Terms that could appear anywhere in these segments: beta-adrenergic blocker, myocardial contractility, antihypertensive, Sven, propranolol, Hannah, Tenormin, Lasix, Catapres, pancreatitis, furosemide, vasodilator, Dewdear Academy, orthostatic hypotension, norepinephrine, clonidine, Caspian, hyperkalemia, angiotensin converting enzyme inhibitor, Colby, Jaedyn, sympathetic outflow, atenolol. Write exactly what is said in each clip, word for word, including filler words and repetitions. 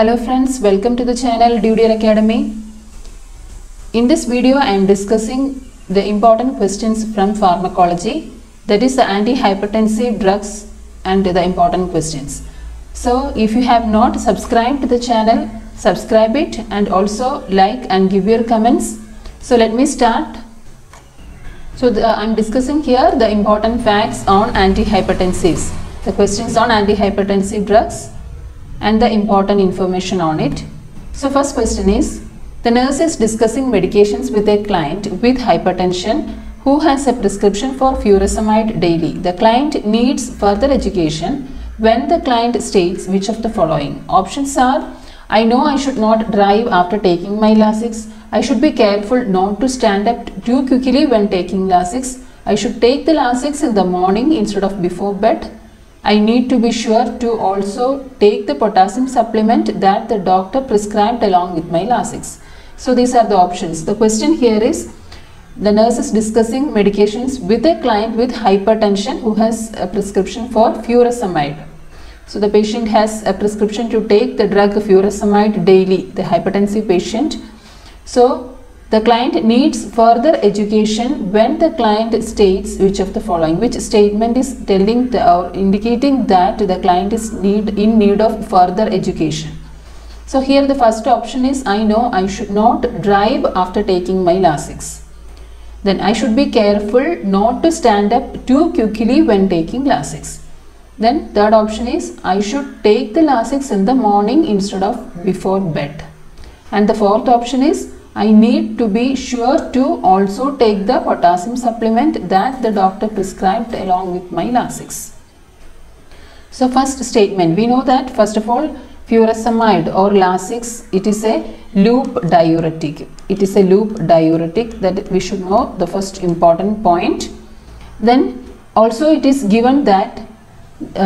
Hello friends, welcome to the channel Dewdear Academy. In this video I am discussing the important questions from pharmacology, that is the antihypertensive drugs and the important questions. So if you have not subscribed to the channel, subscribe it and also like and give your comments. So let me start. So the, I am discussing here the important facts on antihypertensives, the questions on antihypertensive drugs and the important information on it. So first question is, the nurse is discussing medications with a client with hypertension who has a prescription for furosemide daily. The client needs further education when the client states which of the following. Options are, I know I should not drive after taking my Lasix. I should be careful not to stand up too quickly when taking Lasix. I should take the Lasix in the morning instead of before bed. I need to be sure to also take the potassium supplement that the doctor prescribed along with my Lasix. So these are the options. The question here is, the nurse is discussing medications with a client with hypertension who has a prescription for furosemide. So the patient has a prescription to take the drug furosemide daily, the hypertensive patient. So the client needs further education when the client states which of the following. Which statement is telling the, or indicating that the client is need in need of further education. So here the first option is, I know I should not drive after taking my Lasix. Then I should be careful not to stand up too quickly when taking Lasix. Then third option is, I should take the Lasix in the morning instead of before bed. And the fourth option is, I need to be sure to also take the potassium supplement that the doctor prescribed along with my Lasix. So first statement, we know that first of all, furosemide or Lasix, it is a loop diuretic. It is a loop diuretic, that we should know the first important point. Then also it is given that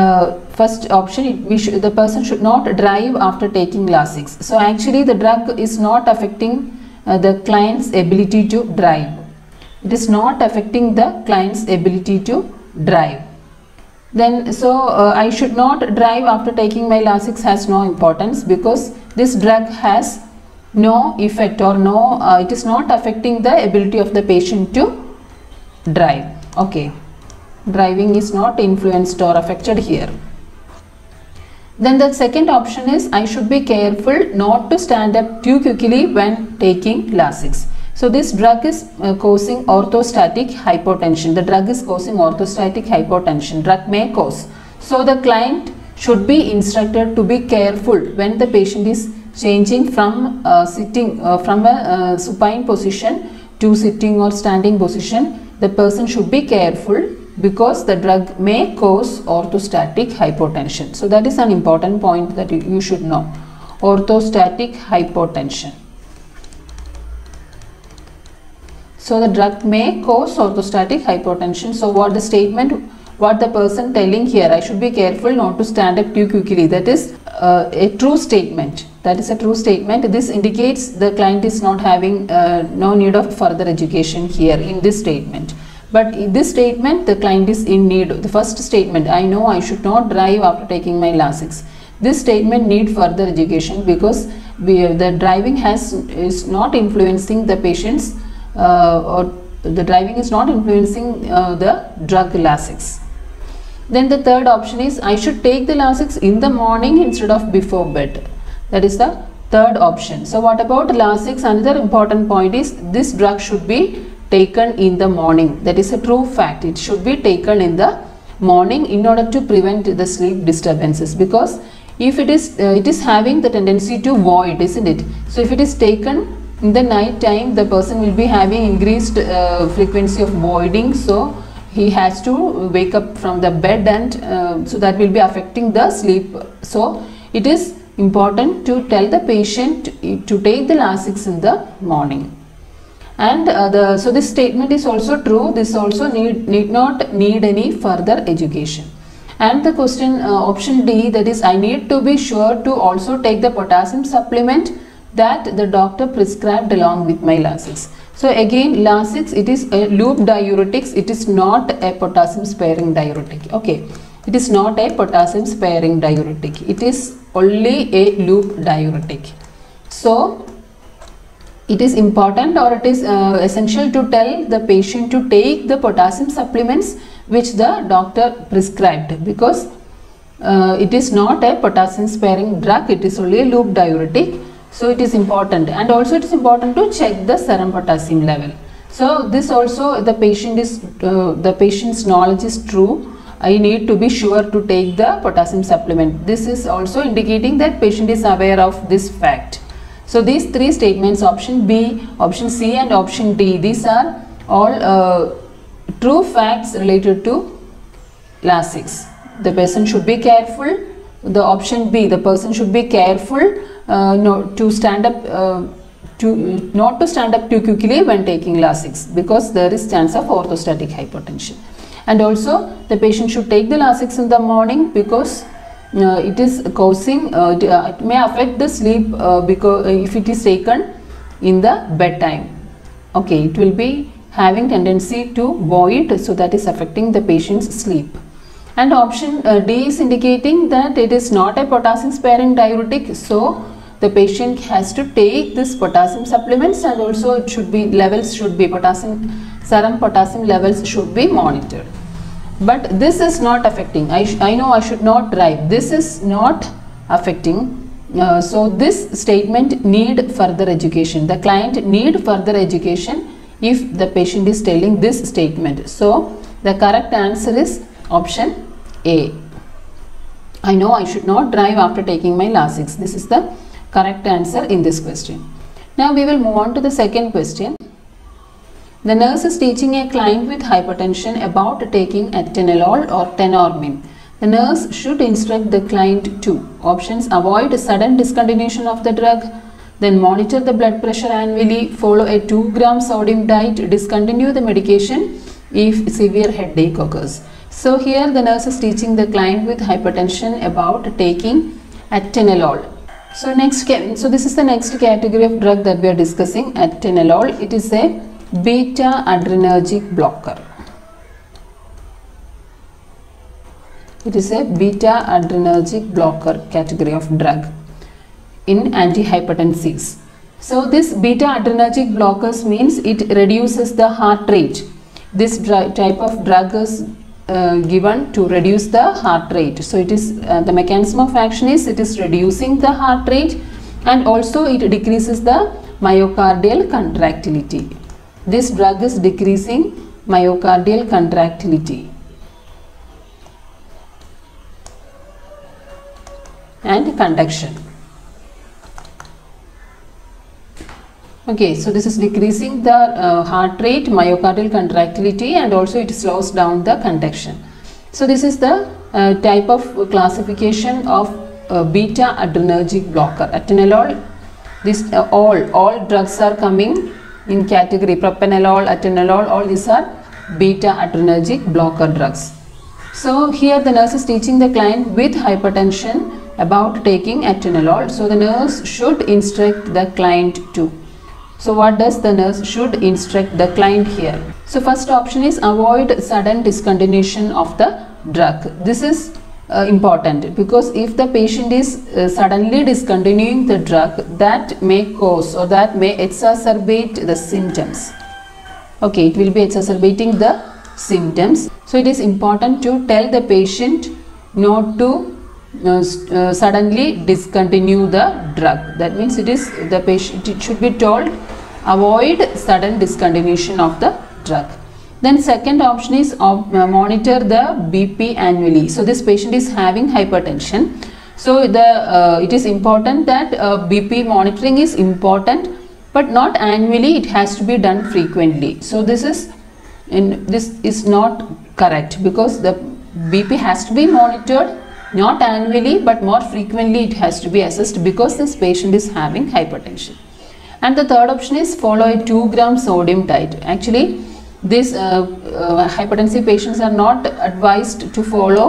Uh, first option, it, we sh the person should not drive after taking Lasix. So actually the drug is not affecting uh, the client's ability to drive. It is not affecting the client's ability to drive. Then so uh, I should not drive after taking my Lasix has no importance, because this drug has no effect or no uh, it is not affecting the ability of the patient to drive. Okay. Driving is not influenced or affected here. Then the second option is, I should be careful not to stand up too quickly when taking Lasix. So this drug is uh, causing orthostatic hypotension. The drug is causing orthostatic hypotension. Drug may cause. So the client should be instructed to be careful when the patient is changing from uh, sitting uh, from a uh, supine position to sitting or standing position. The person should be careful, because the drug may cause orthostatic hypotension. So that is an important point that you should know. Orthostatic hypotension. So the drug may cause orthostatic hypotension. So what the statement, what the person telling here, I should be careful not to stand up too quickly. That is uh, a true statement. That is a true statement. This indicates the client is not having uh, no need of further education here in this statement. But in this statement, the client is in need. The first statement, I know I should not drive after taking my Lasix. This statement need further education, because we, the driving has is not influencing the patient's uh, or the driving is not influencing uh, the drug Lasix. Then the third option is, I should take the Lasix in the morning instead of before bed. That is the third option. So what about Lasix? Another important point is, this drug should be taken in the morning. That is a true fact. It should be taken in the morning in order to prevent the sleep disturbances, because if it is uh, it is having the tendency to void, isn't it? So if it is taken in the night time, the person will be having increased uh, frequency of voiding, so he has to wake up from the bed, and uh, so that will be affecting the sleep. So it is important to tell the patient to take the Lasix in the morning. And uh, the so this statement is also true. This also need need not need any further education. And the question uh, option D, that is, I need to be sure to also take the potassium supplement that the doctor prescribed along with my Lasix. So again, Lasix, it is a loop diuretic. It is not a potassium sparing diuretic. Okay, it is not a potassium sparing diuretic. It is only a loop diuretic. So it is important, or it is uh, essential to tell the patient to take the potassium supplements which the doctor prescribed, because uh, it is not a potassium sparing drug, it is only a loop diuretic. So it is important, and also it is important to check the serum potassium level. So this also the patient is uh, the patient's knowledge is true. I need to be sure to take the potassium supplement. This is also indicating that patient is aware of this fact. So these three statements, option B, option C and option D, these are all uh, true facts related to Lasix. The person should be careful. The option B, the person should be careful uh, no, to stand up, uh, to, not to stand up too quickly when taking Lasix, because there is chance of orthostatic hypotension. And also the patient should take the Lasix in the morning, because Uh, it is causing, uh, it may affect the sleep uh, because if it is taken in the bedtime, okay, it will be having tendency to void, so that is affecting the patient's sleep. And option uh, D is indicating that it is not a potassium sparing diuretic, so the patient has to take this potassium supplements, and also it should be, levels should be, potassium, serum potassium levels should be monitored. But this is not affecting, I, I know I should not drive, this is not affecting, uh, so this statement need further education, the client need further education if the patient is telling this statement. So the correct answer is option A. I know I should not drive after taking my Lasix. This is the correct answer in this question. Now we will move on to the second question. The nurse is teaching a client with hypertension about taking atenolol or Tenormin. The nurse should instruct the client to options: avoid sudden discontinuation of the drug, then monitor the blood pressure annually, follow a two gram sodium diet, discontinue the medication if severe headache occurs. So here the nurse is teaching the client with hypertension about taking atenolol. So next, so this is the next category of drug that we are discussing, atenolol. It is a beta-adrenergic blocker. It is a beta-adrenergic blocker category of drug in antihypertensives. So this beta-adrenergic blockers means it reduces the heart rate. This type of drug is uh, given to reduce the heart rate. So it is uh, the mechanism of action is it is reducing the heart rate, and also it decreases the myocardial contractility. This drug is decreasing myocardial contractility and conduction. Okay, so this is decreasing the uh, heart rate, myocardial contractility, and also it slows down the conduction. So this is the uh, type of classification of uh, beta adrenergic blocker, atenolol. This uh, all all drugs are coming in category propranolol, atenolol, all these are beta adrenergic blocker drugs. So here the nurse is teaching the client with hypertension about taking atenolol. So the nurse should instruct the client to. So what does the nurse should instruct the client here? So first option is avoid sudden discontinuation of the drug. This is uh, important, because if the patient is uh, suddenly discontinuing the drug, that may cause or that may exacerbate the symptoms. Okay, it will be exacerbating the symptoms. So it is important to tell the patient not to uh, uh, suddenly discontinue the drug. That means it is the patient, it should be told avoid sudden discontinuation of the drug. Then second option is monitor the B P annually. So this patient is having hypertension. So the uh, it is important that uh, B P monitoring is important, but not annually. It has to be done frequently. So this is in, this is not correct, because the B P has to be monitored not annually but more frequently. It has to be assessed because this patient is having hypertension. And the third option is follow a two gram sodium diet. Actually, these uh, uh, hypertensive patients are not advised to follow,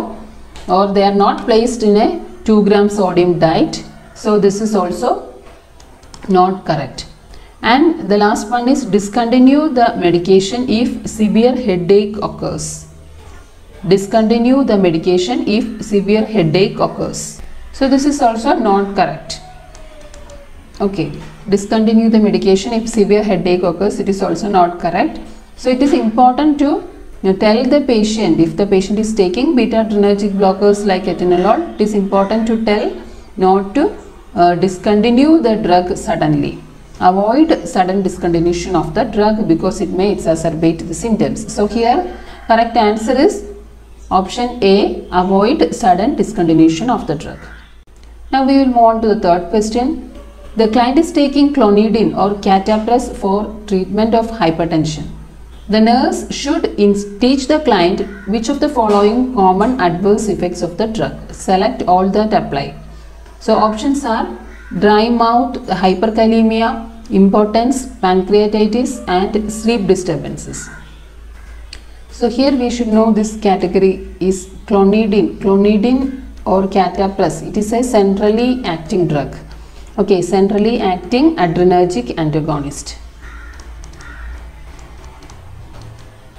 or they are not placed in a two gram sodium diet. So this is also not correct. And the last one is discontinue the medication if severe headache occurs. Discontinue the medication if severe headache occurs. So this is also not correct. Okay, discontinue the medication if severe headache occurs. It is also not correct. So it is important to you know, tell the patient, if the patient is taking beta-adrenergic blockers like atenolol, it is important to tell not to uh, discontinue the drug suddenly. Avoid sudden discontinuation of the drug because it may exacerbate the symptoms. So here correct answer is option A, avoid sudden discontinuation of the drug. Now we will move on to the third question. The client is taking clonidine or Catapres for treatment of hypertension. The nurse should teach the client which of the following common adverse effects of the drug. Select all that apply. So options are dry mouth, hyperkalemia, impotence, pancreatitis and sleep disturbances. So here we should know this category is clonidine, clonidine or Catapres. It is a centrally acting drug. Okay, centrally acting adrenergic antagonist.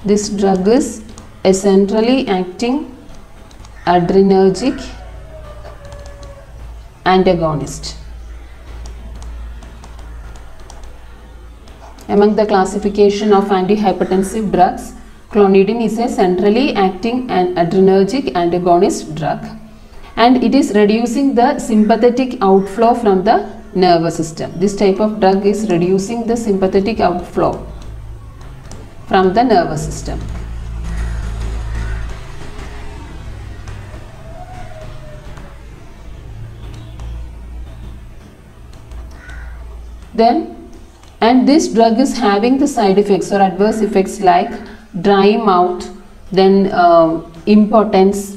This drug is a centrally acting adrenergic antagonist. Among the classification of antihypertensive drugs, clonidine is a centrally acting and adrenergic antagonist drug. And it is reducing the sympathetic outflow from the nervous system. This type of drug is reducing the sympathetic outflow from the nervous system. Then, and this drug is having the side effects or adverse effects like dry mouth, then uh, impotence,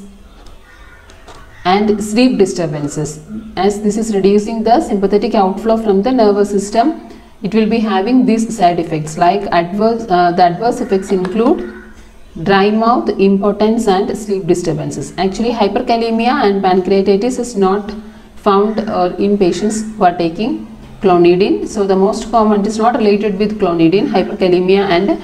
and sleep disturbances. As this is reducing the sympathetic outflow from the nervous system, it will be having these side effects like adverse uh, the adverse effects include dry mouth, impotence and sleep disturbances. Actually hyperkalemia and pancreatitis is not found uh, in patients who are taking clonidine. So the most common, it is not related with clonidine, hyperkalemia and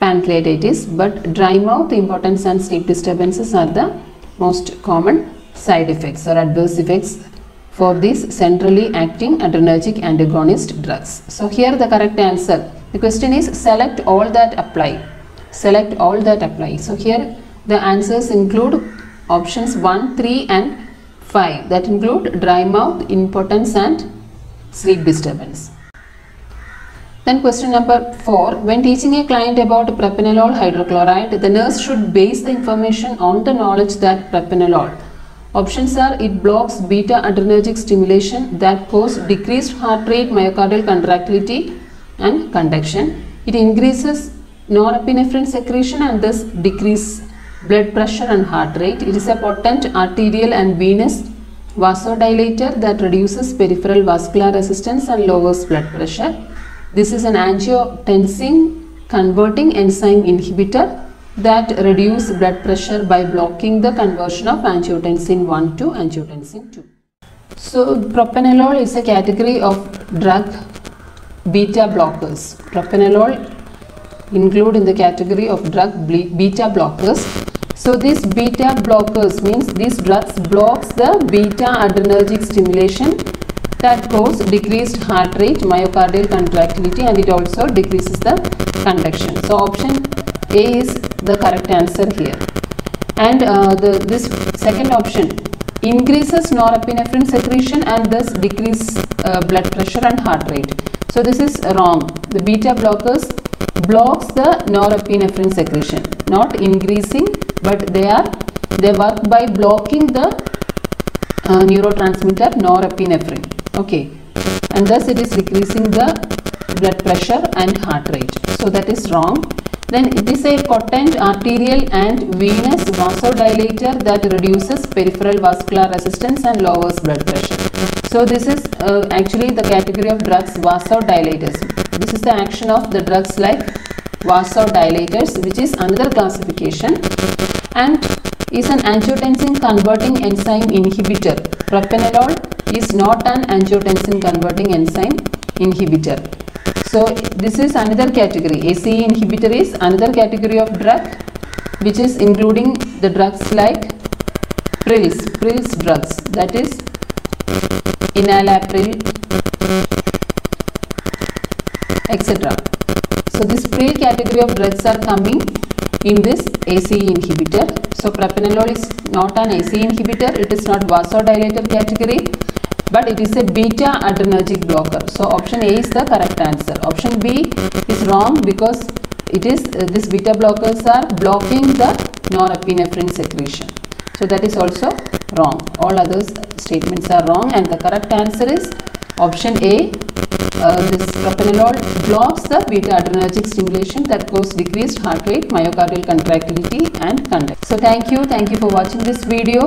pancreatitis, but dry mouth, impotence and sleep disturbances are the most common side effects or adverse effects for these centrally acting adrenergic antagonist drugs. So here the correct answer, the question is select all that apply. Select all that apply. So here the answers include options one, three and five, that include dry mouth, impotence and sleep disturbance. Then question number four, when teaching a client about propranolol hydrochloride, the nurse should base the information on the knowledge that propranolol. Options are it blocks beta-adrenergic stimulation that cause decreased heart rate, myocardial contractility and conduction. It increases norepinephrine secretion and thus decreases blood pressure and heart rate. It is a potent arterial and venous vasodilator that reduces peripheral vascular resistance and lowers blood pressure. This is an angiotensin converting enzyme inhibitor that reduce blood pressure by blocking the conversion of angiotensin one to angiotensin two. So propranolol is a category of drug beta blockers. Propranolol include in the category of drug beta blockers. So these beta blockers means these drugs blocks the beta adrenergic stimulation that cause decreased heart rate, myocardial contractility and it also decreases the conduction. So option A is the correct answer here. And uh, the, this second option increases norepinephrine secretion and thus decreases uh, blood pressure and heart rate. So this is wrong. The beta blockers blocks the norepinephrine secretion, not increasing, but they are they work by blocking the uh, neurotransmitter norepinephrine. Okay, and thus it is decreasing the blood pressure and heart rate. So that is wrong. Then it is a potent arterial and venous vasodilator that reduces peripheral vascular resistance and lowers blood pressure. So this is uh, actually the category of drugs vasodilators. This is the action of the drugs like vasodilators, which is another classification, and is an angiotensin converting enzyme inhibitor. Propranolol is not an angiotensin converting enzyme inhibitor. So this is another category. A C E inhibitor is another category of drug which is including the drugs like Prills, Prills drugs, that is enalapril, et cetera. So this three category of drugs are coming in this A C E inhibitor. So propranolol is not an A C E inhibitor, it is not vasodilator category, but it is a beta-adrenergic blocker. So option A is the correct answer. Option B is wrong because it is uh, this beta blockers are blocking the norepinephrine secretion. So that is also wrong. All other statements are wrong, and the correct answer is option A. Uh, this propranolol blocks the beta-adrenergic stimulation that causes decreased heart rate, myocardial contractility, and conduct. So thank you. Thank you for watching this video.